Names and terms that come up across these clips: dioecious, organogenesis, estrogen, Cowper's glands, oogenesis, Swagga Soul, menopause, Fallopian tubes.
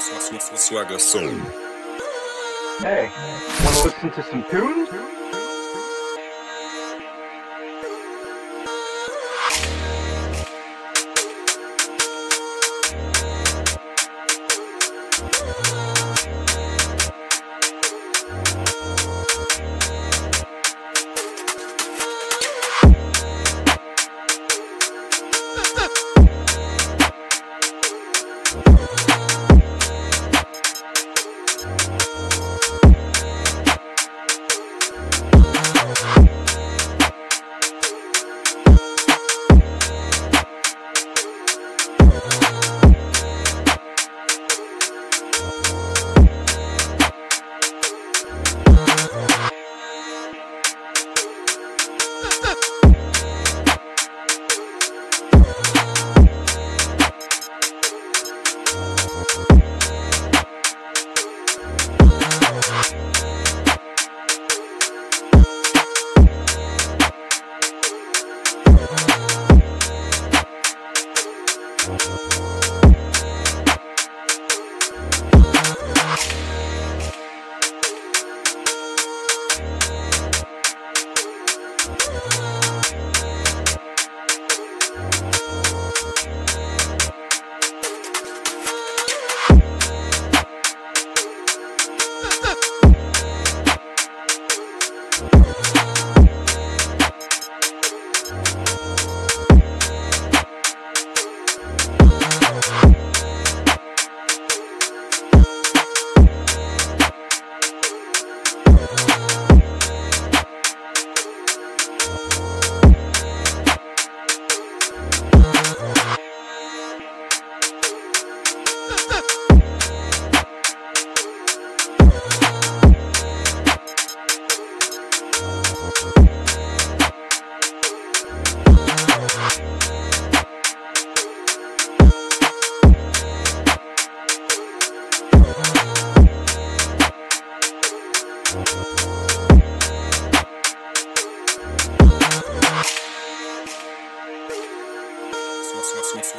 Swagga Soul. Hey, wanna listen to some tunes?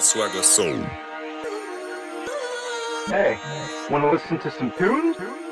Swagga Soul. Hey, wanna listen to some tunes?